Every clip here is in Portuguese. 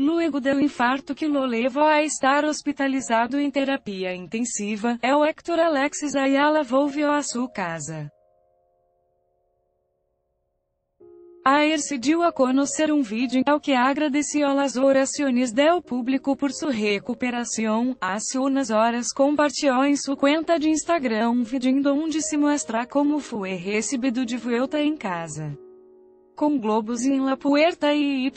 Luego do infarto que lo levou a estar hospitalizado em terapia intensiva, el Hector Alexis Ayala volvió a sua casa. Ayer se deu a conhecer vídeo ao que agradeceu as orações del público por sua recuperação. Hace unas horas compartilhou em sua conta de Instagram vídeo onde se mostra como foi recebido de volta em casa. Com globos em la puerta e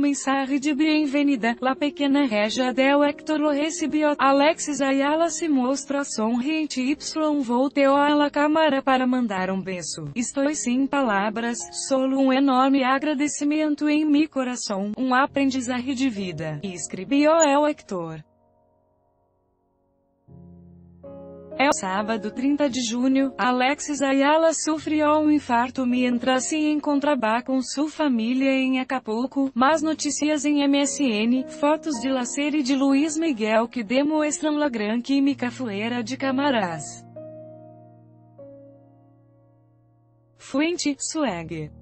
mensagem de bem-vinda, la pequena regia del Hector lo recibió. Alexis Ayala se mostra sonriente y volteou a la câmara para mandar beijo. Estou sem palavras, solo enorme agradecimento em mi coração, aprendizagem de vida, escreveu el Hector. El sábado 30 de junho, Alexis Ayala sofreu infarto mientras se encontraba com sua família em Acapulco. Mas notícias em MSN, fotos de lacer e de Luiz Miguel que demuestram la gran química fuera de cámaras. Fuente: Swag.